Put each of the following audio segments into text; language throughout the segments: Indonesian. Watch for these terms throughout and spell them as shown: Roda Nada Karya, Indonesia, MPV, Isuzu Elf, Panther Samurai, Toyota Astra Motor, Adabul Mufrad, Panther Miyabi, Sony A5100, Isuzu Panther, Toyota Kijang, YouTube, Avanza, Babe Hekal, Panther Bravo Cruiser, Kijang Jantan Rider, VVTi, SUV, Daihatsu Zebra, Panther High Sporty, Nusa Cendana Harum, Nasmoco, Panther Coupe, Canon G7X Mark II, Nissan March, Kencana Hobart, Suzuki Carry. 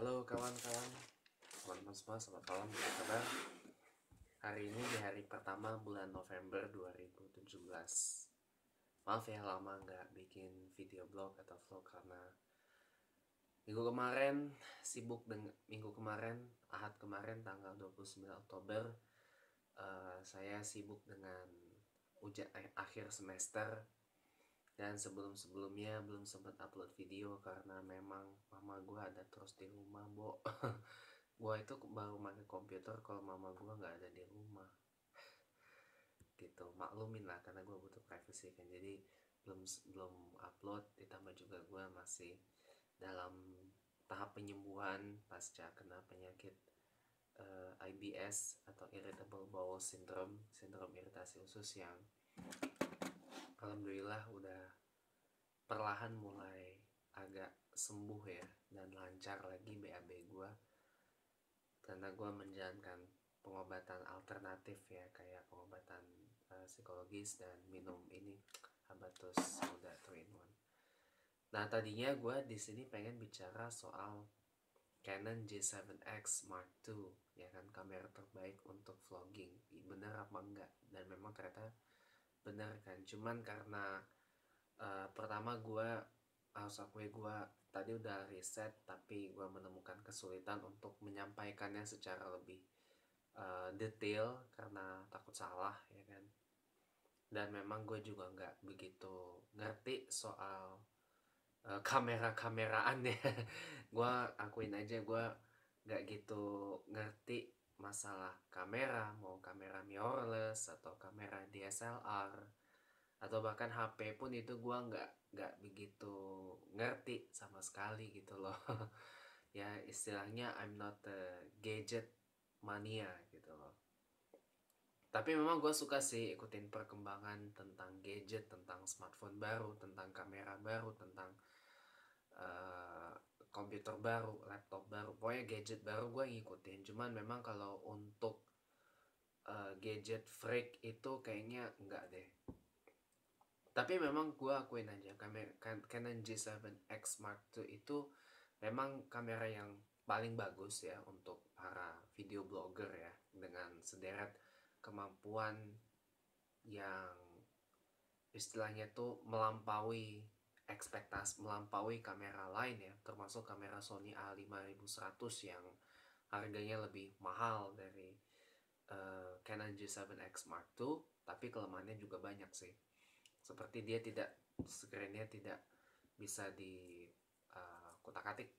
Halo kawan-kawan, teman-teman semua, selamat malam, apa kabar? Hari ini di hari pertama bulan November 2017. Maaf ya lama nggak bikin video blog atau vlog karena minggu kemarin, Ahad kemarin tanggal 29 Oktober saya sibuk dengan ujian akhir semester. Dan sebelum-sebelumnya belum sempat upload video karena memang mama gue ada terus di rumah, Bo. Gue itu baru pakai komputer kalau mama gue nggak ada di rumah. Gitu, maklumin lah karena gue butuh privacy kan. Jadi belum upload, ditambah juga gue masih dalam tahap penyembuhan pasca kena penyakit IBS atau Irritable Bowel Syndrome, sindrom iritasi usus yang alhamdulillah udah perlahan mulai agak sembuh ya, dan lancar lagi BAB gue karena gue menjalankan pengobatan alternatif ya, kayak pengobatan psikologis dan minum ini Habatus udah 2-in-1. Nah tadinya gue di sini pengen bicara soal Canon G7X Mark II ya kan, kamera terbaik untuk vlogging, bener apa enggak, dan memang ternyata benar kan, cuman karena pertama gue harus akui gue tadi udah riset tapi gue menemukan kesulitan untuk menyampaikannya secara lebih detail karena takut salah ya kan, dan memang gue juga nggak begitu ngerti soal kamera-kameraan ya. Gue akuin aja gue nggak gitu ngerti masalah kamera, mau kamera mirrorless atau kamera DSLR atau bahkan HP pun itu gua nggak begitu ngerti sama sekali gitu loh. Ya istilahnya I'm not a gadget mania gitu loh, tapi memang gua suka sih ikutin perkembangan tentang gadget, tentang smartphone baru, tentang kamera baru, tentang komputer baru, laptop baru, pokoknya gadget baru gue ngikutin. Cuman memang kalau untuk gadget freak itu kayaknya enggak deh. Tapi memang gue akuin aja kamera Canon G7X Mark II itu memang kamera yang paling bagus ya untuk para video blogger ya, dengan sederet kemampuan yang istilahnya tuh melampaui ekspektasi, melampaui kamera lain ya, termasuk kamera Sony A5100 yang harganya lebih mahal dari Canon G7X Mark II, tapi kelemahannya juga banyak sih. Seperti dia tidak, screen-nya tidak bisa di kotak-katik,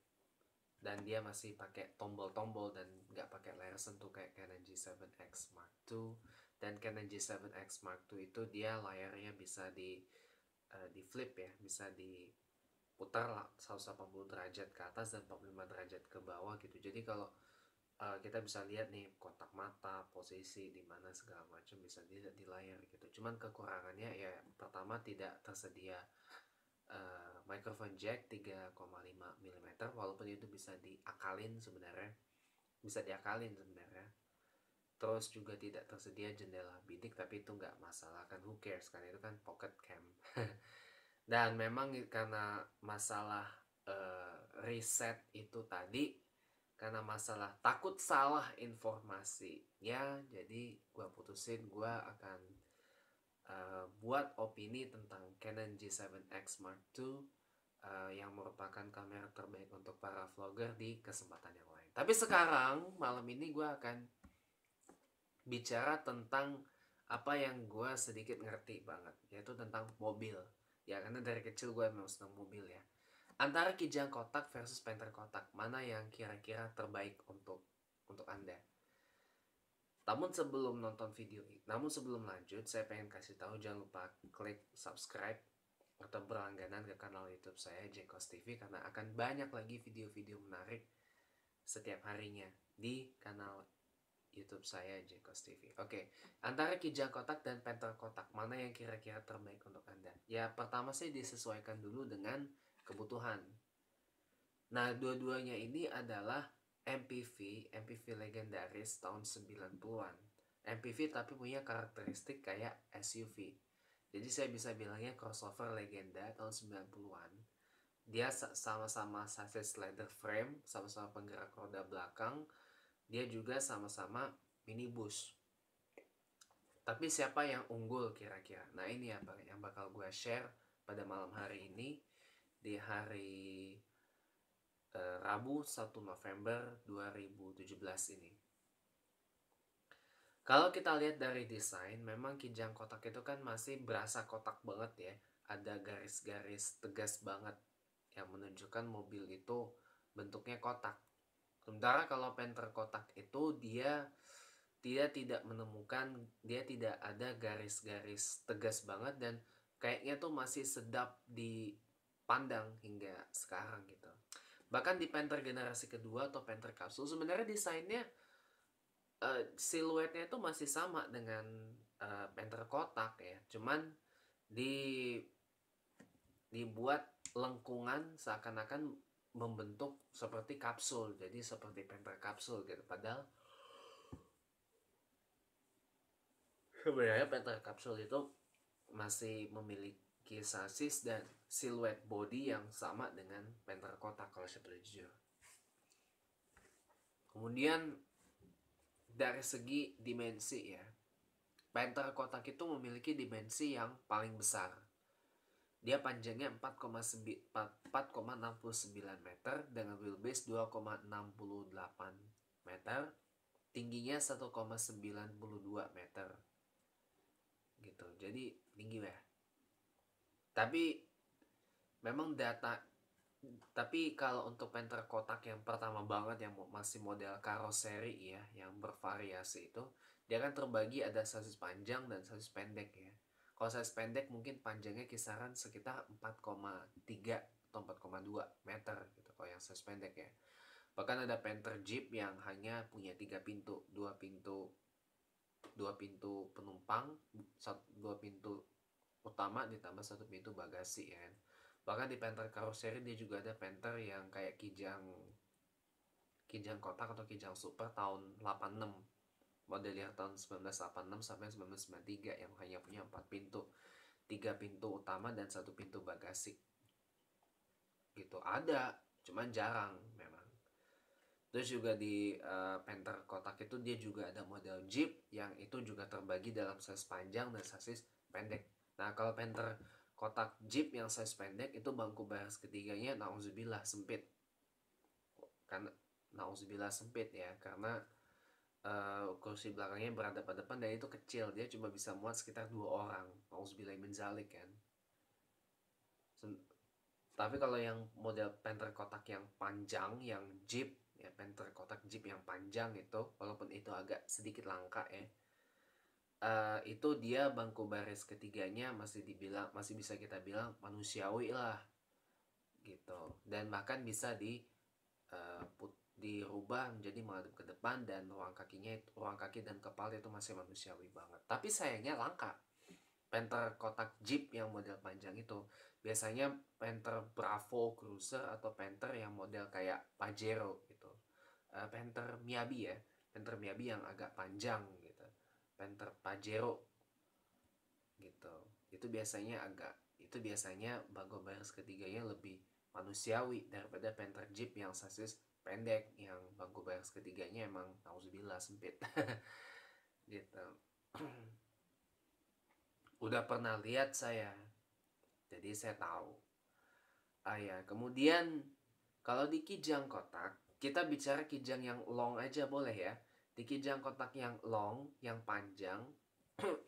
dan dia masih pakai tombol-tombol dan nggak pakai layar sentuh kayak Canon G7X Mark II. Dan Canon G7X Mark II itu dia layarnya bisa di flip ya, bisa diputar lah 180 derajat ke atas dan 45 derajat ke bawah gitu. Jadi kalau kita bisa lihat nih kotak mata, posisi di mana segala macam bisa dilihat di layar gitu. Cuman kekurangannya ya pertama tidak tersedia microphone jack 3,5 mm walaupun itu bisa diakalin sebenarnya. Terus juga tidak tersedia jendela bidik, tapi itu nggak masalah kan, who cares kan, itu kan pocket cam. Dan memang karena masalah riset itu tadi, karena masalah takut salah informasi ya, jadi gue putusin gue akan buat opini tentang Canon G7X Mark II yang merupakan kamera terbaik untuk para vlogger di kesempatan yang lain. Tapi sekarang malam ini gue akan bicara tentang apa yang gue sedikit ngerti banget, yaitu tentang mobil ya, karena dari kecil gue memang senang mobil ya. Antara Kijang kotak versus Panther kotak, mana yang kira-kira terbaik untuk anda? Namun sebelum lanjut, saya pengen kasih tahu jangan lupa klik subscribe atau berlangganan ke kanal YouTube saya Jengkos TV, karena akan banyak lagi video-video menarik setiap harinya di kanal YouTube saya Jengkos TV. Oke, antara Kijang kotak dan Panther kotak, mana yang kira-kira terbaik untuk anda? Ya pertama sih disesuaikan dulu dengan kebutuhan. Nah dua-duanya ini adalah MPV legendaris tahun 90-an. MPV tapi punya karakteristik kayak SUV. Jadi saya bisa bilangnya crossover legenda tahun 90-an. Dia sama-sama sasis leather frame, sama-sama penggerak roda belakang. Dia juga sama-sama minibus. Tapi siapa yang unggul kira-kira? Nah, ini apa yang bakal gue share pada malam hari ini, di hari Rabu 1 November 2017 ini. Kalau kita lihat dari desain, memang Kijang kotak itu kan masih berasa kotak banget ya. Ada garis-garis tegas banget yang menunjukkan mobil itu bentuknya kotak. Sementara kalau Panther kotak itu dia tidak ada garis-garis tegas banget dan kayaknya tuh masih sedap dipandang hingga sekarang gitu. Bahkan di Panther generasi kedua atau Panther Kapsul, sebenarnya desainnya siluetnya itu masih sama dengan Panther kotak ya, cuman dibuat lengkungan seakan-akan membentuk seperti kapsul, jadi seperti Panther Kapsul gitu. Padahal sebenarnya Panther Kapsul itu masih memiliki sasis dan siluet body yang sama dengan Panther kotak kalau saya boleh jujur. Kemudian dari segi dimensi ya, Panther kotak itu memiliki dimensi yang paling besar. Dia panjangnya 4,69 meter dengan wheelbase 2,68 meter, tingginya 1,92 meter. Gitu. Jadi tinggi ya. Tapi memang tapi kalau untuk Panther kotak yang pertama banget yang masih model karoseri ya, yang bervariasi itu, dia kan terbagi ada sasis panjang dan sasis pendek ya. Kalau sasis pendek mungkin panjangnya kisaran sekitar 4,3 atau 4,2 meter gitu kalau yang sasis pendek ya. Bahkan ada Panther Jeep yang hanya punya 3 pintu, 2 pintu penumpang, 2 pintu utama ditambah 1 pintu bagasi ya. Bahkan di Panther karoseri dia juga ada Panther yang kayak Kijang kotak atau Kijang super tahun 86. Modelnya tahun 1986 sampai 1993 yang hanya punya 4 pintu. 3 pintu utama dan 1 pintu bagasi. Gitu, ada, cuman jarang memang. Terus juga di Panther kotak itu dia juga ada model Jeep yang itu juga terbagi dalam sasis panjang dan sasis pendek. Nah, kalau Panther kotak Jeep yang size pendek itu bangku baris ketiganya na'udzubillah sempit. Karena na'udzubillah sempit ya, karena kursi belakangnya berhadapan-hadapan dan itu kecil, dia cuma bisa muat sekitar 2 orang. Na'udzubillah min zalik kan. Tapi kalau yang model Panther kotak yang panjang, yang Jeep ya, Panther kotak Jeep yang panjang itu walaupun itu agak sedikit langka ya. Itu dia bangku baris ketiganya masih bisa kita bilang manusiawi lah gitu, dan bahkan bisa dirubah menjadi menghadap ke depan dan ruang kaki dan kepala itu masih manusiawi banget. Tapi sayangnya langka Panther kotak Jeep yang model panjang itu. Biasanya Panther Bravo Cruiser atau Panther yang model kayak Pajero gitu, Panther Miyabi ya, Panther Miyabi yang agak panjang gitu, Panther Pajero gitu. Itu biasanya bangku baris ketiganya lebih manusiawi daripada Panther Jeep yang sasis pendek yang bangku baris ketiganya emang na'udzubillah sempit. Gitu. Udah pernah lihat saya, jadi saya tahu. Ya, kemudian kalau di Kijang kotak, kita bicara Kijang yang long aja boleh ya. Di Kijang kotak yang long, yang panjang,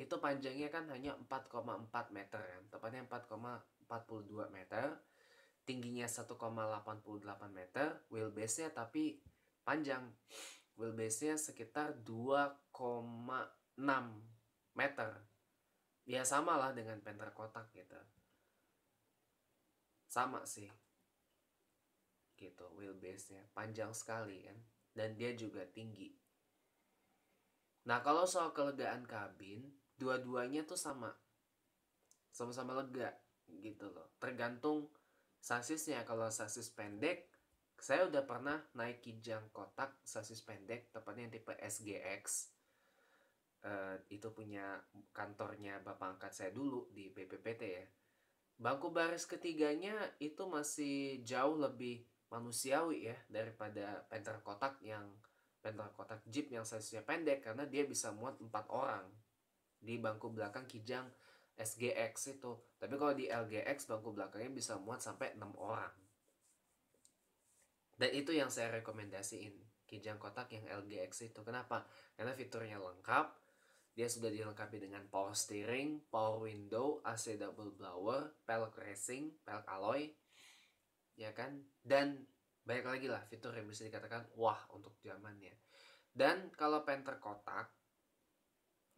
itu panjangnya kan hanya 4,4 meter kan. Tepatnya 4,42 meter, tingginya 1,88 meter, wheelbase-nya tapi panjang. Wheelbase-nya sekitar 2,6 meter. Ya sama lah dengan Panther kotak gitu. Sama sih. Gitu, wheelbase-nya panjang sekali kan. Dan dia juga tinggi. Nah, kalau soal kelegaan kabin, dua-duanya tuh sama. Sama-sama lega, gitu loh. Tergantung sasisnya. Kalau sasis pendek, saya udah pernah naik Kijang kotak sasis pendek, tepatnya yang tipe SGX. Itu punya kantornya bapak angkat saya dulu di BPPT ya. Bangku baris ketiganya itu masih jauh lebih manusiawi ya daripada Panther kotak Jeep yang seharusnya pendek, karena dia bisa muat 4 orang di bangku belakang Kijang SGX itu. Tapi kalau di LGX bangku belakangnya bisa muat sampai 6 orang. Dan itu yang saya rekomendasiin, Kijang kotak yang LGX itu. Kenapa? Karena fiturnya lengkap. Dia sudah dilengkapi dengan power steering, power window, AC double blower, pelek racing, pelek alloy, ya kan? Dan banyak lagi lah fitur yang bisa dikatakan wah untuk zamannya. Dan kalau Panther kotak,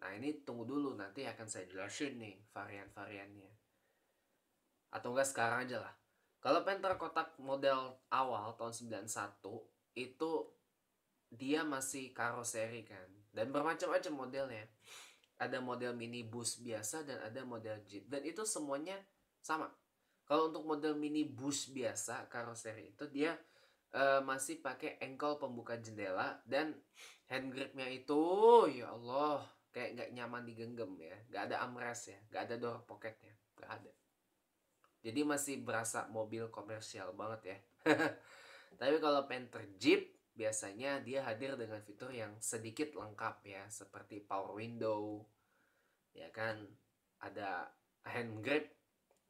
nah ini tunggu dulu, nanti akan saya jelasin nih varian-variannya. Atau enggak sekarang aja lah. Kalau Panther kotak model awal tahun 91 itu dia masih karoseri kan. Dan bermacam-macam modelnya. Ada model minibus biasa dan ada model jeep. Dan itu semuanya sama. Kalau untuk model minibus biasa, karoseri itu dia masih pakai engkol pembuka jendela. Dan hand gripnya itu, ya Allah, kayak nggak nyaman digenggam ya. Nggak ada armrest ya, nggak ada door pocketnya, nggak ada. Jadi masih berasa mobil komersial banget ya. Tapi kalau Panther Jeep, biasanya dia hadir dengan fitur yang sedikit lengkap ya, seperti power window, ya kan, ada hand grip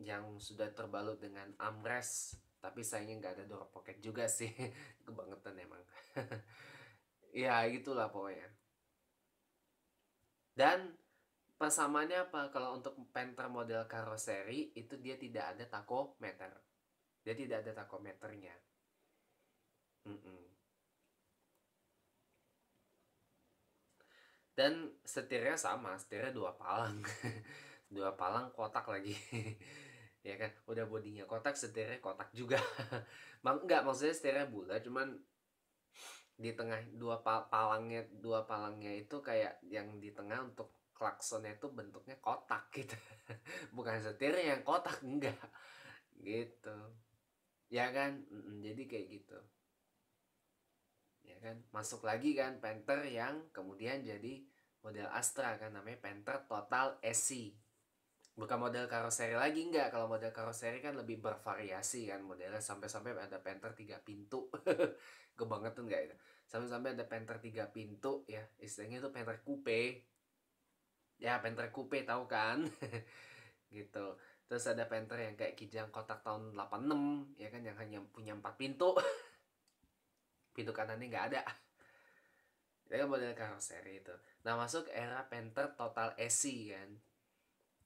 yang sudah terbalut dengan armrest, tapi sayangnya nggak ada door pocket juga sih, kebangetan emang. Ya gitulah pokoknya. Dan persamaannya apa? Kalau untuk Panther model karoseri itu dia tidak ada tachometer, dia tidak ada tachometernya. Dan setirnya sama, setirnya 2 palang. 2 palang kotak lagi. Ya kan, udah bodinya kotak, setirnya kotak juga. Enggak, maksudnya setirnya bulat, cuman di tengah 2 palangnya itu kayak yang di tengah untuk klaksonnya itu bentuknya kotak gitu. Bukan setirnya yang kotak, enggak. Gitu. Ya kan? Jadi kayak gitu. Ya kan, masuk lagi kan Panther yang kemudian jadi model Astra kan, namanya Panther Total SC. Bukan model karoseri lagi, enggak. Kalau model karoseri kan lebih bervariasi kan modelnya, sampai-sampai ada Panther 3 pintu. Kebangetan enggak itu? Sampai-sampai ada Panther 3 pintu ya. Istilahnya itu Panther Coupe. Ya, Panther Coupe tahu kan? Gitu. Terus ada Panther yang kayak Kijang kotak tahun 86 ya kan, yang hanya punya 4 pintu. Pintu kanannya nggak ada. Itu kan model karoseri itu. Nah, masuk era Panther Total SC kan.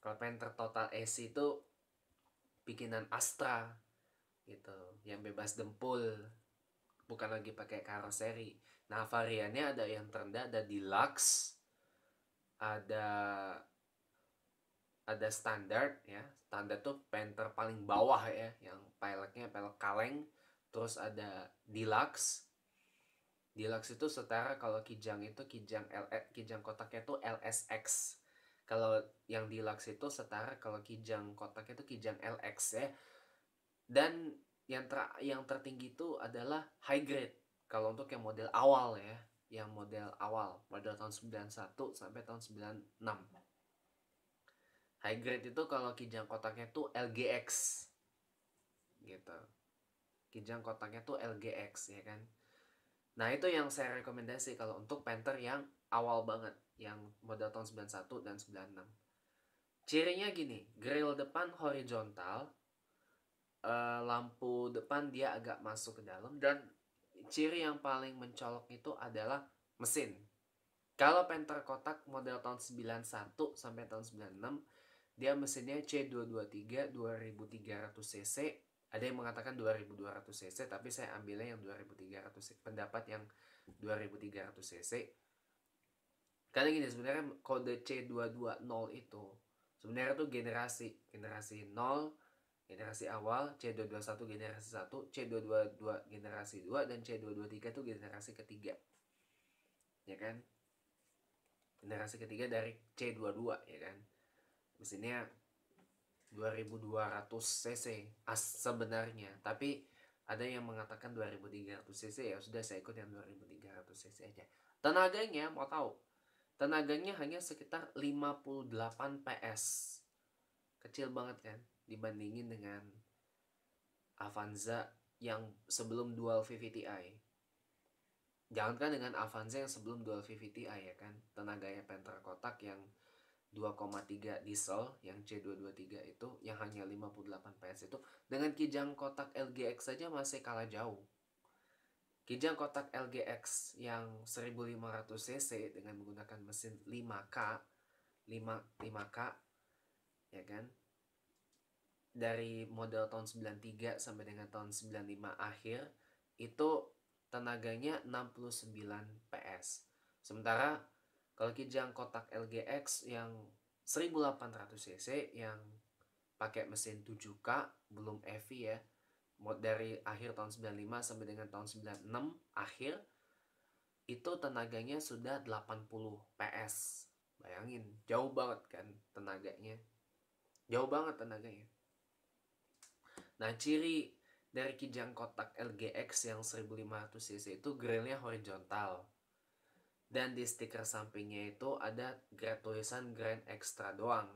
Kalau Panther Total SC itu bikinan Astra gitu, yang bebas dempul. Bukan lagi pakai karoseri. Nah, variannya ada yang terendah, ada deluxe, ada standar ya. Standar tuh Panther paling bawah ya, yang peleknya pelek kaleng. Terus ada deluxe. Deluxe itu setara, kalau Kijang itu Kijang kotaknya itu LSX. Kalau yang deluxe itu setara, kalau Kijang kotaknya itu Kijang LX ya. Dan yang tertinggi itu adalah high grade. Kalau untuk yang model awal ya, yang model awal, model tahun 91 sampai tahun 96. High grade itu kalau Kijang kotaknya itu LGX. Gitu. Kijang kotaknya tuh LGX ya kan. Nah, itu yang saya rekomendasi kalau untuk Panther yang awal banget, yang model tahun 91 dan 96. Cirinya gini, grill depan horizontal, lampu depan dia agak masuk ke dalam, dan ciri yang paling mencolok itu adalah mesin. Kalau Panther kotak model tahun 91 sampai tahun 96, dia mesinnya C223 2300 cc. Ada yang mengatakan 2200 cc, tapi saya ambilnya yang 2300 cc, pendapat yang 2300 cc. Karena gini, sebenarnya kode C220 itu sebenarnya itu generasi 0, generasi awal, C221 generasi 1, C222 generasi 2, dan C223 itu generasi ketiga. Ya kan? Generasi ketiga dari C22 ya kan. Mesinnya 2200 cc sebenarnya, tapi ada yang mengatakan 2300 cc, ya sudah saya ikut yang 2300 cc aja. Tenaganya mau tahu? Tenaganya hanya sekitar 58 PS. Kecil banget kan? dibandingin dengan Avanza yang sebelum dual VVTi. Jangankan dengan Avanza yang sebelum dual VVTi ya kan, tenaganya Panther kotak yang 2,3 diesel yang C223 itu yang hanya 58 PS itu dengan Kijang kotak LGX saja masih kalah jauh. Kijang kotak LGX yang 1500cc dengan menggunakan mesin 5K ya kan, dari model tahun 93 sampai dengan tahun 95 akhir itu tenaganya 69 PS. Sementara kalau Kijang kotak LGX yang 1800cc yang pakai mesin 7K belum EVI ya, dari akhir tahun 95 sampai dengan tahun 96 akhir itu tenaganya sudah 80 PS. Bayangin, jauh banget kan tenaganya. Jauh banget tenaganya. Nah, ciri dari Kijang kotak LGX yang 1500cc itu grillnya horizontal. Dan di stiker sampingnya itu ada tulisan Grand Extra doang.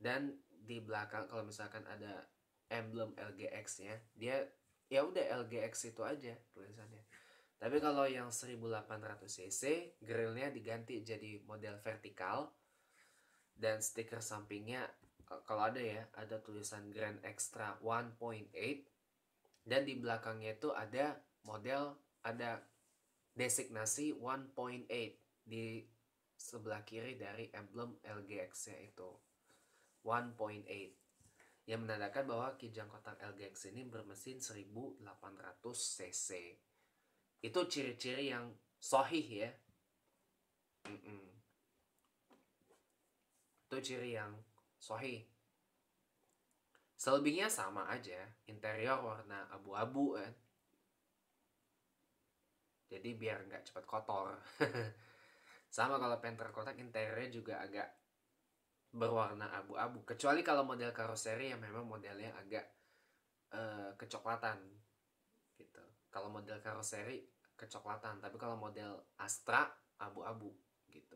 Dan di belakang kalau misalkan ada emblem LGX-nya, dia ya udah LGX itu aja tulisannya. Tapi kalau yang 1800cc, grillnya diganti jadi model vertikal. Dan stiker sampingnya kalau ada ya, ada tulisan Grand Extra 1.8. Dan di belakangnya itu ada model, ada designasi 1.8 di sebelah kiri dari emblem LGX-nya itu. 1.8 yang menandakan bahwa Kijang kotak LGX ini bermesin 1800cc. Itu ciri-ciri yang sohih ya. Itu ciri yang sohih. Selebihnya sama aja, interior warna abu-abu kan. Jadi biar nggak cepat kotor. Sama kalau Panther kotak, interiornya juga agak berwarna abu-abu. Kecuali kalau model karoseri yang memang modelnya agak kecoklatan. Gitu. Kalau model karoseri kecoklatan. Tapi kalau model Astra abu-abu. Gitu.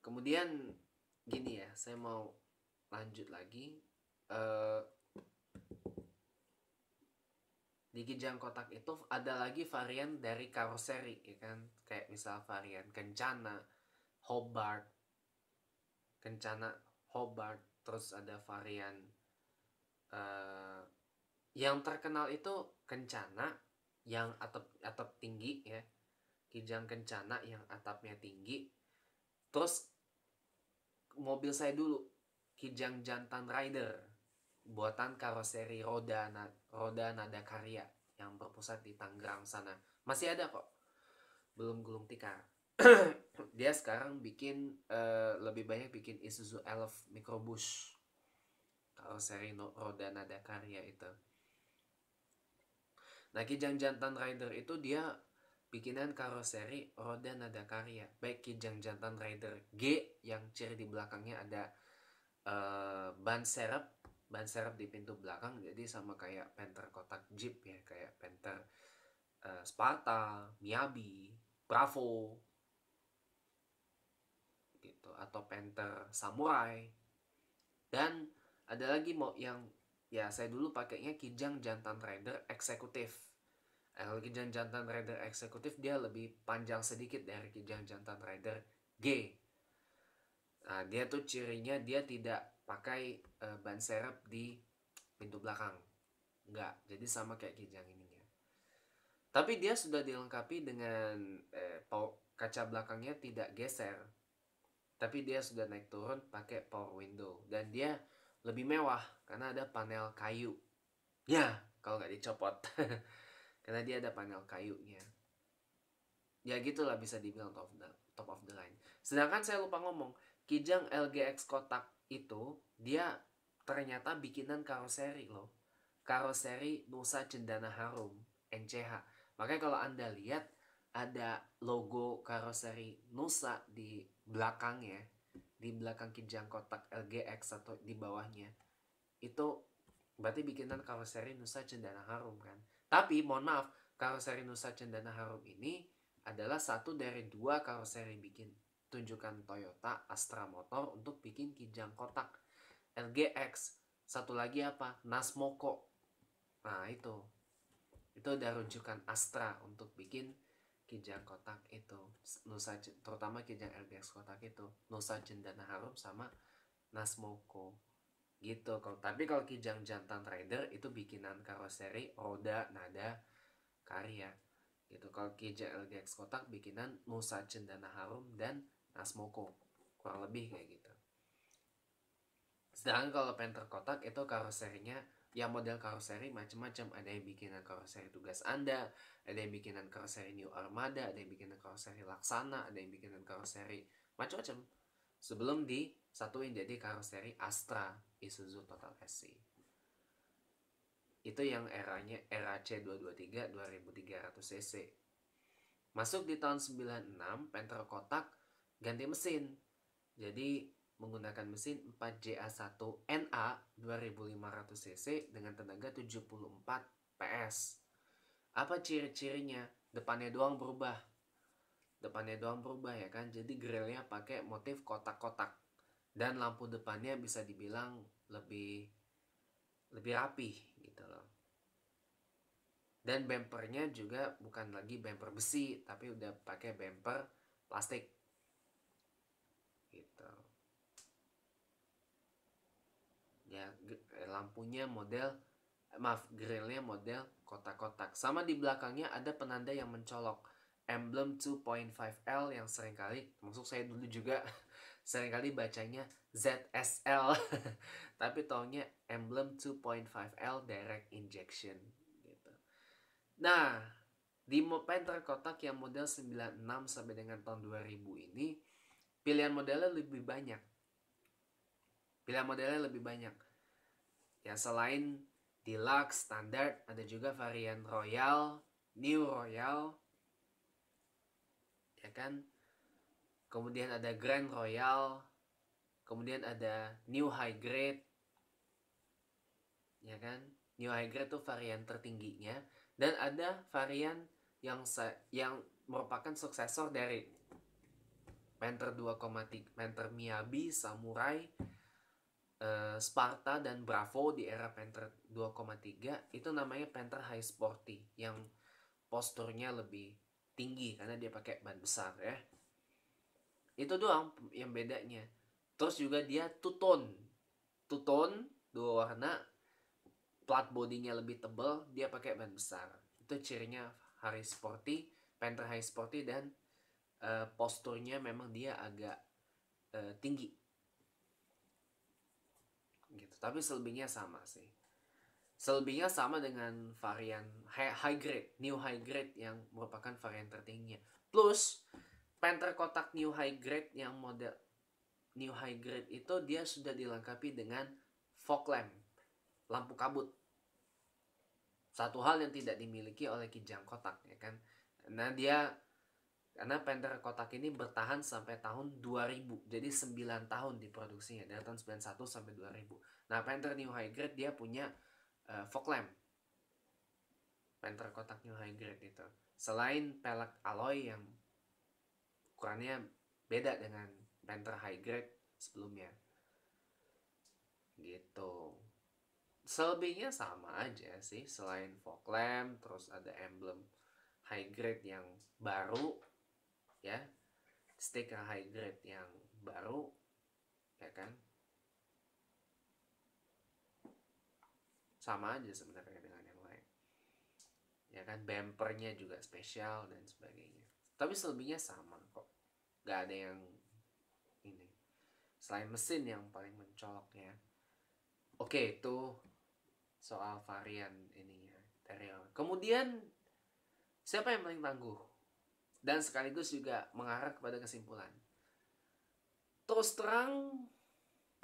Kemudian gini ya, saya mau lanjut lagi. Di Kijang kotak itu ada lagi varian dari karoseri ya kan, kayak misal varian Kencana Hobart, terus ada varian yang terkenal itu Kencana yang atap tinggi ya, Kijang Kencana yang atapnya tinggi. Terus mobil saya dulu, Kijang Jantan Rider buatan karoseri Roda Nada Karya yang berpusat di Tangerang sana. Masih ada kok, belum gulung tikar. Dia sekarang bikin lebih banyak bikin Isuzu Elf microbus. Karoseri Roda Nada Karya itu. Nah, Kijang Jantan Rider itu dia bikinan karoseri Roda Nada Karya. Baik Kijang Jantan Rider G yang ciri di belakangnya ada ban serep di pintu belakang, jadi sama kayak Panther kotak Jeep ya, kayak Panther Sparta, Miyabi, Bravo gitu, atau Panther Samurai. Dan ada lagi mau yang ya saya dulu pakainya Kijang Jantan Rider Eksekutif. Kalau Kijang Jantan Rider Eksekutif dia lebih panjang sedikit dari Kijang Jantan Rider G. Nah, dia tuh cirinya dia tidak pakai ban serep di pintu belakang. Enggak, jadi sama kayak Kijang ininya. Tapi dia sudah dilengkapi dengan kaca belakangnya tidak geser. Tapi dia sudah naik turun pakai power window. Dan dia lebih mewah karena ada panel kayu. Ya, kalau nggak dicopot. Karena dia ada panel kayunya. Ya gitulah, bisa dibilang top of the line. Sedangkan saya lupa ngomong, Kijang LGX kotak itu dia ternyata bikinan karoseri loh, karoseri Nusa Cendana Harum NCH. Makanya kalau Anda lihat ada logo karoseri Nusa di belakangnya, di belakang Kijang kotak LGX atau di bawahnya, itu berarti bikinan karoseri Nusa Cendana Harum kan. Tapi mohon maaf, karoseri Nusa Cendana Harum ini adalah satu dari dua karoseri bikin tunjukkan Toyota Astra Motor untuk bikin Kijang kotak LGX. Satu lagi apa? Nasmoco. Nah, itu udah rujukan Astra untuk bikin Kijang kotak itu, terutama Kijang LGX kotak itu, Nusa Cendana Harum sama Nasmoco gitu. Tapi kalau Kijang Jantan Rider itu bikinan karoseri Roda Nada Karya gitu. Kalau Kijang LGX kotak bikinan Nusa Cendana Harum dan Nasmoco, kurang lebih kayak gitu. Sedangkan kalau Panther kotak itu karoserinya ya model karoseri macam-macam, ada yang bikinan karoseri tugas Anda, ada yang bikinan karoseri New Armada, ada yang bikinan karoseri Laksana, ada yang bikinan karoseri macam-macam sebelum disatuin jadi karoseri Astra Isuzu Total SC. Itu yang eranya era C223 2300cc. Masuk di tahun 96, Panther kotak ganti mesin, jadi menggunakan mesin 4JA1NA 2500cc dengan tenaga 74 PS. Apa ciri-cirinya? Depannya doang berubah ya kan. Jadi grillnya pakai motif kotak-kotak. Dan lampu depannya bisa dibilang lebih rapih gitu loh. Dan bempernya juga bukan lagi bemper besi, tapi udah pakai bemper plastik. Gitu. Ya, grillnya model kotak-kotak. Sama di belakangnya ada penanda yang mencolok, emblem 2.5L yang seringkali, termasuk saya dulu juga seringkali bacanya ZSL, tapi taunya emblem 2.5L direct injection gitu. Nah, di Panther kotak yang model 96 sampai dengan tahun 2000 ini pilihan modelnya lebih banyak. Ya, selain deluxe, standar, ada juga varian royal, new royal, ya kan? Kemudian ada grand royal, kemudian ada new high grade, ya kan? New high grade itu varian tertingginya, dan ada varian yang merupakan suksesor dari Panther 2,3, Panther Miyabi, Samurai, Sparta dan Bravo di era Panther 2,3. Itu namanya Panther High Sporty, yang posturnya lebih tinggi karena dia pakai ban besar ya. Itu doang yang bedanya. Terus juga dia two tone, dua warna, plat bodinya lebih tebal, dia pakai ban besar. Itu cirinya High Sporty, Panther High Sporty, dan posturnya memang dia agak tinggi gitu. Tapi selebihnya sama sih. Selebihnya sama dengan varian high grade, new high grade yang merupakan varian tertingginya. Plus Panther kotak new high grade yang model new high grade itu dia sudah dilengkapi dengan fog lamp, lampu kabut. Satu hal yang tidak dimiliki oleh Kijang kotak ya kan. Nah, karena Panther kotak ini bertahan sampai tahun 2000. Jadi 9 tahun diproduksinya, dari tahun 91 sampai 2000. Nah, Panther New High Grade dia punya fog lamp. Panther kotak New High Grade itu. Selain pelek alloy yang ukurannya beda dengan Panther High Grade sebelumnya. Gitu. Selebihnya sama aja sih, selain fog lamp, terus ada emblem high grade yang baru. Ya, stiker high grade yang baru, ya kan? Sama aja sebenarnya dengan yang lain, ya kan? Bempernya juga spesial dan sebagainya. Tapi selebihnya sama kok, gak ada yang ini. Selain mesin yang paling mencolok ya. Oke, itu soal varian ininya. Kemudian siapa yang paling tangguh? Dan sekaligus juga mengarah kepada kesimpulan. Terus terang,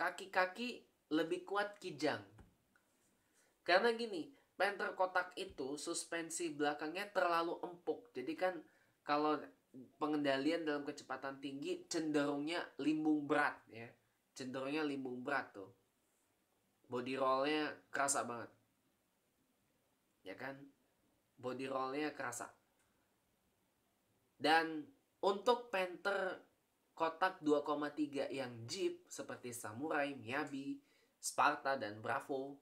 kaki-kaki lebih kuat Kijang. Karena gini, Panther kotak itu suspensi belakangnya terlalu empuk. Jadi kan kalau pengendalian dalam kecepatan tinggi cenderungnya limbung berat ya. Cenderungnya limbung berat tuh. Body rollnya kerasa banget. Ya kan? Body rollnya kerasa. Dan untuk Panther kotak 2,3 yang Jeep seperti Samurai, Miyabi, Sparta, dan Bravo.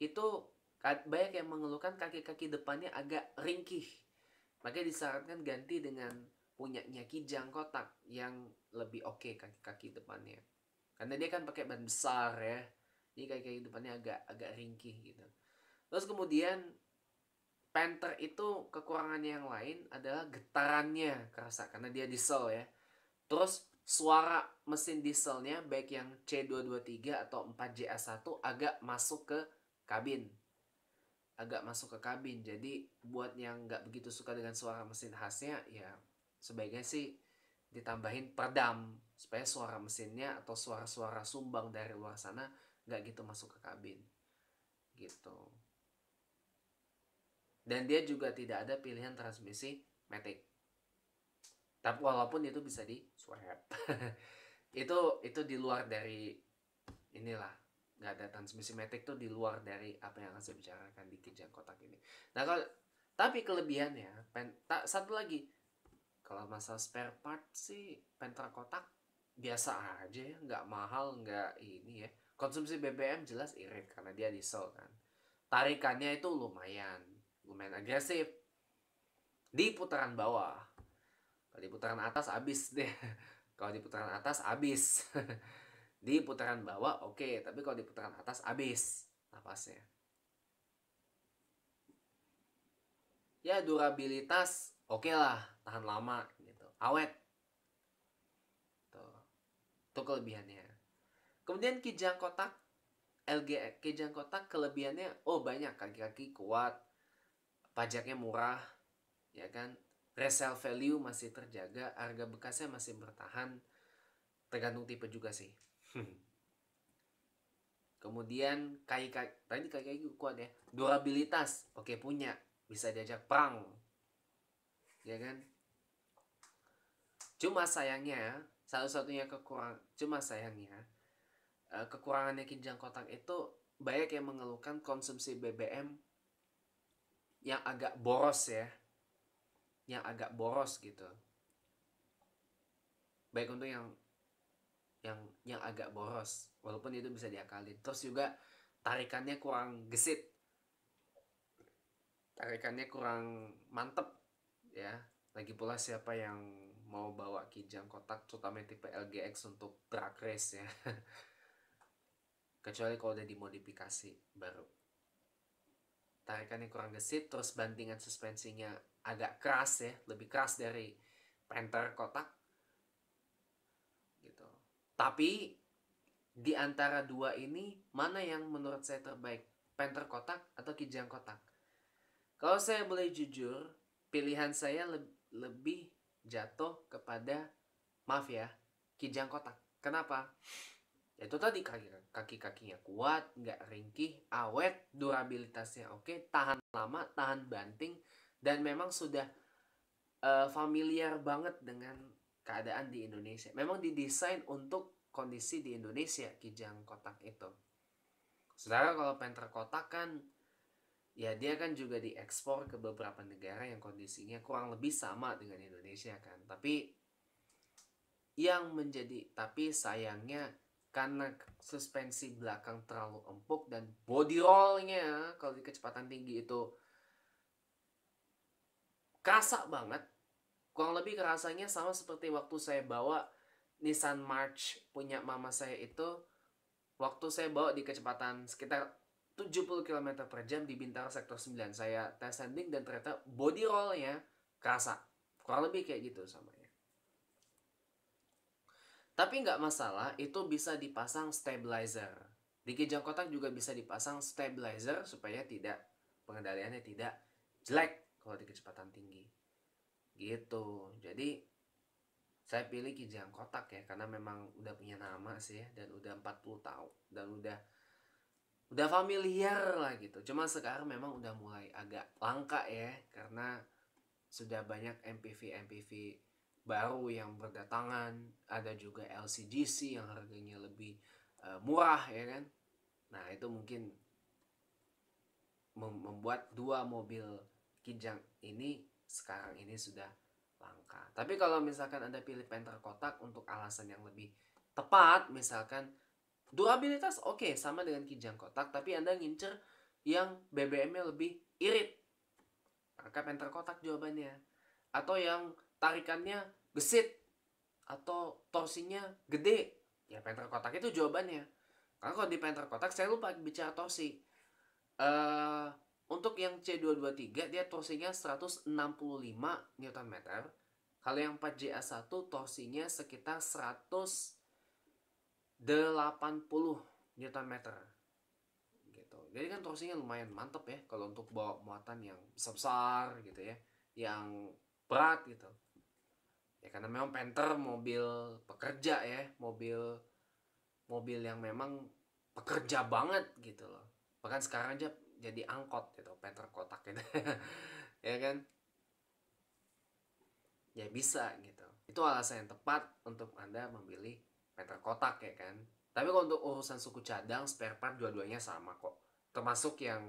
Itu banyak yang mengeluhkan kaki-kaki depannya agak ringkih. Makanya disarankan ganti dengan punyanya Kijang kotak yang lebih oke kaki-kaki depannya. Karena dia kan pakai ban besar ya. Jadi kaki-kaki depannya agak ringkih gitu. Terus kemudian Panther itu kekurangannya yang lain adalah getarannya kerasa karena dia diesel ya. Terus suara mesin dieselnya baik yang C223 atau 4JA1 agak masuk ke kabin. Jadi buat yang nggak begitu suka dengan suara mesin khasnya ya sebaiknya sih ditambahin peredam supaya suara mesinnya atau suara-suara sumbang dari luar sana nggak gitu masuk ke kabin. Gitu. Dan dia juga tidak ada pilihan transmisi matic. Tapi walaupun itu bisa di swap. itu di luar dari inilah. Nggak ada transmisi matic tuh di luar dari apa yang akan saya bicarakan di Kijang kotak ini. Nah, tapi kelebihannya satu lagi. Kalau masalah spare part sih Panther kotak biasa aja ya, nggak mahal, nggak ini ya. Konsumsi BBM jelas irit karena dia diesel kan. Tarikannya itu lumayan agresif di putaran bawah. Kalau di putaran atas habis deh. Di putaran bawah oke, tapi kalau di putaran atas habis napasnya. Ya durabilitas oke lah, tahan lama gitu. Awet. Tuh. Itu kelebihannya. Kemudian Kijang kotak Kijang kotak kelebihannya banyak, kaki-kaki kuat. Pajaknya murah, ya kan? Resale value masih terjaga, harga bekasnya masih bertahan, tergantung tipe juga sih. Kemudian kaki-kaki kuat ya, durabilitas oke punya, bisa diajak perang, ya kan? Cuma sayangnya, kekurangannya Kijang kotak itu banyak yang mengeluhkan konsumsi BBM yang agak boros ya. Gitu. Baik untuk yang agak boros, walaupun itu bisa diakalin. Terus juga tarikannya kurang gesit. Tarikannya kurang mantep ya. Lagi pula siapa yang mau bawa Kijang kotak terutama tipe LGX untuk drag race ya. Kecuali kalau udah dimodifikasi baru. Tarikannya kurang gesit, terus bantingan suspensinya agak keras ya, lebih keras dari Panther kotak gitu. Tapi di antara dua ini mana yang menurut saya terbaik, Panther kotak atau Kijang kotak? Kalau saya boleh jujur, pilihan saya lebih jatuh kepada, maaf ya, Kijang kotak. Kenapa? Itu tadi kaki-kakinya kuat, nggak ringkih, awet, durabilitasnya oke, tahan lama, tahan banting, dan memang sudah familiar banget dengan keadaan di Indonesia. Memang didesain untuk kondisi di Indonesia Kijang kotak itu. Saudara, kalau Panther kotak kan, ya dia kan juga diekspor ke beberapa negara yang kondisinya kurang lebih sama dengan Indonesia kan. Tapi sayangnya karena suspensi belakang terlalu empuk dan body rollnya kalau di kecepatan tinggi itu kerasa banget. Kurang lebih kerasanya sama seperti waktu saya bawa Nissan March punya mama saya itu. Waktu saya bawa di kecepatan sekitar 70 km per jam di Bintaro Sektor 9. Saya test landing dan ternyata body rollnya kerasa. Kurang lebih kayak gitu sama ya. Tapi nggak masalah, itu bisa dipasang stabilizer. Di Kijang kotak juga bisa dipasang stabilizer supaya pengendaliannya tidak jelek kalau di kecepatan tinggi. Gitu. Jadi saya pilih Kijang kotak ya karena memang udah punya nama sih ya, dan udah 40 tahun dan udah familiar lah gitu. Cuma sekarang memang udah mulai agak langka ya karena sudah banyak MPV baru yang berdatangan, ada juga LCGC yang harganya lebih murah ya kan. Nah, itu mungkin membuat dua mobil Kijang ini sekarang ini sudah langka. Tapi kalau misalkan Anda pilih Panther kotak untuk alasan yang lebih tepat, misalkan durabilitas oke, sama dengan Kijang kotak, tapi Anda ngincer yang BBM-nya lebih irit, maka Panther kotak jawabannya. Atau yang tarikannya gesit atau torsinya gede, ya Panther kotak itu jawabannya. Karena kalau di Panther kotak, saya lupa bicara torsi. Untuk yang C223, dia torsinya 165 Nm. Kalau yang 4JA1, torsinya sekitar 180 Nm. Gitu. Jadi kan torsinya lumayan mantep ya, kalau untuk bawa muatan yang besar gitu ya, yang berat gitu. Ya karena memang Panther mobil pekerja ya, mobil yang memang pekerja banget gitu loh. Bahkan sekarang aja jadi angkot gitu, Panther kotak gitu. Ya kan? Ya bisa gitu. Itu alasan yang tepat untuk Anda memilih Panther kotak ya kan. Tapi kalau untuk urusan suku cadang, spare part dua-duanya sama kok. Termasuk yang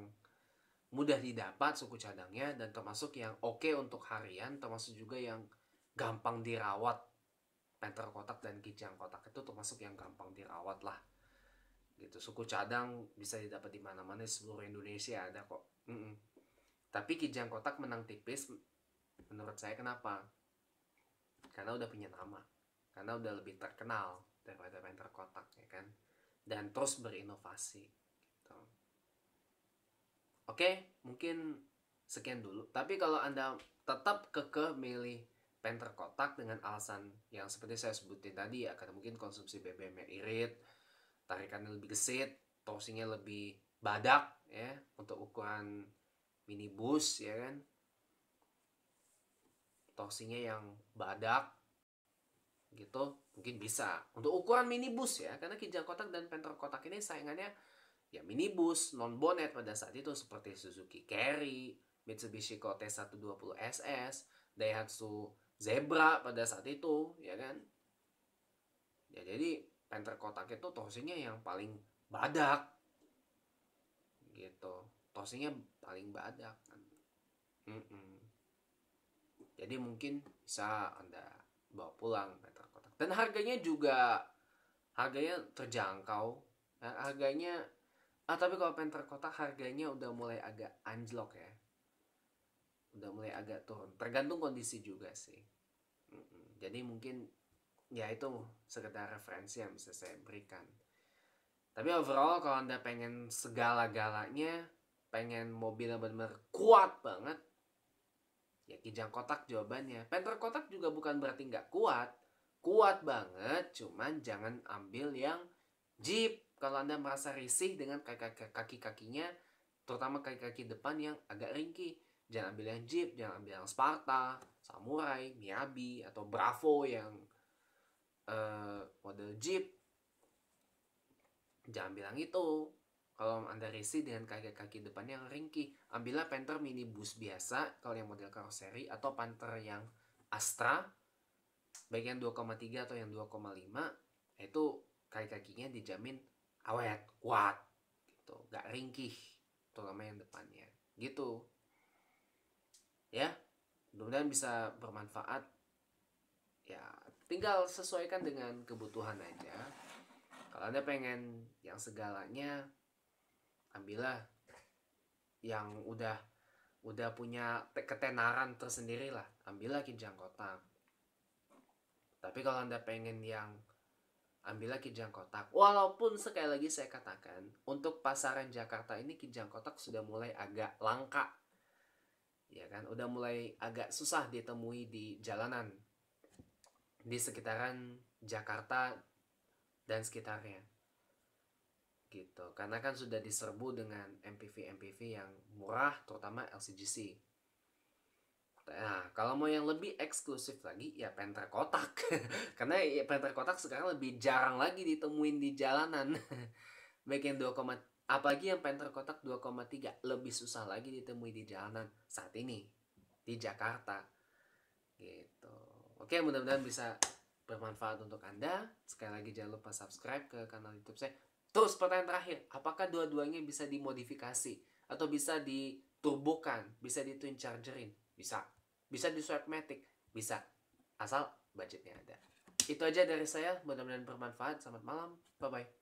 mudah didapat suku cadangnya, dan termasuk yang oke untuk harian, termasuk juga yang gampang dirawat. Panther kotak dan Kijang kotak itu termasuk yang gampang dirawat lah. Gitu, suku cadang bisa didapat di mana-mana, di seluruh Indonesia ada kok. Tapi Kijang kotak menang tipis menurut saya. Kenapa? Karena udah punya nama, karena udah lebih terkenal daripada Panther kotak ya kan, dan terus berinovasi gitu. Oke, mungkin sekian dulu. Tapi kalau Anda tetap kekeh milih Panther kotak dengan alasan yang seperti saya sebutin tadi ya, karena mungkin konsumsi BBM-nya irit, tarikannya lebih gesit, torsinya lebih badak ya untuk ukuran minibus ya kan, torsinya yang badak gitu, mungkin bisa untuk ukuran minibus ya, karena Kijang kotak dan Panther kotak ini saingannya ya minibus non bonnet pada saat itu, seperti Suzuki Carry, Mitsubishi Colt T120SS, Daihatsu Zebra pada saat itu ya kan. Ya jadi Panther kotak itu torsinya yang paling badak gitu, torsinya paling badak. Jadi mungkin bisa Anda bawa pulang Panther kotak, dan harganya juga terjangkau. Harganya tapi kalau Panther kotak harganya udah mulai agak anjlok ya, udah mulai agak turun, tergantung kondisi juga sih. Jadi mungkin ya itu sekedar referensi yang bisa saya berikan. Tapi overall kalau Anda pengen segala-galanya, pengen mobil yang benar-benar kuat banget, ya Kijang kotak jawabannya. Panther kotak juga bukan berarti nggak kuat, kuat banget, cuman jangan ambil yang Jeep kalau Anda merasa risih dengan kaki-kakinya, terutama kaki-kaki depan yang agak ringkih. Jangan ambil yang Jeep, jangan ambil yang Sparta, Samurai, Miyabi, atau Bravo yang model Jeep. Jangan bilang itu. Kalau Anda risih dengan kaki-kaki depan yang ringkih, ambillah Panther minibus biasa kalau yang model karoseri, atau Panther yang Astra, baik yang 2,3 atau yang 2,5. Itu kaki-kakinya dijamin awet, kuat gitu, gak ringkih, terutama yang depannya gitu ya. Mudah-mudahan bisa bermanfaat ya. Tinggal sesuaikan dengan kebutuhan aja. Kalau Anda pengen yang segalanya, ambillah yang udah punya ketenaran tersendiri lah, ambillah Kijang kotak. Tapi kalau Anda pengen yang, ambillah Kijang kotak. Walaupun sekali lagi saya katakan, untuk pasaran Jakarta ini Kijang kotak sudah mulai agak langka ya kan, udah mulai agak susah ditemui di jalanan di sekitaran Jakarta dan sekitarnya gitu, karena kan sudah diserbu dengan MPV-MPV yang murah, terutama LCGC. Nah kalau mau yang lebih eksklusif lagi ya Panther kotak. Karena ya, Panther kotak sekarang lebih jarang lagi ditemuin di jalanan. Baik yang 2, apalagi yang Panther kotak 2,3 lebih susah lagi ditemui di jalanan saat ini di Jakarta gitu. Oke, mudah-mudahan bisa bermanfaat untuk Anda. Sekali lagi jangan lupa subscribe ke kanal YouTube saya. Terus pertanyaan terakhir, apakah dua-duanya bisa dimodifikasi? Atau bisa diturbokan? Bisa di twin chargerin? Bisa. Bisa di swapmatic? bisa, asal budgetnya ada. Itu aja dari saya, mudah-mudahan bermanfaat. Selamat malam, bye-bye.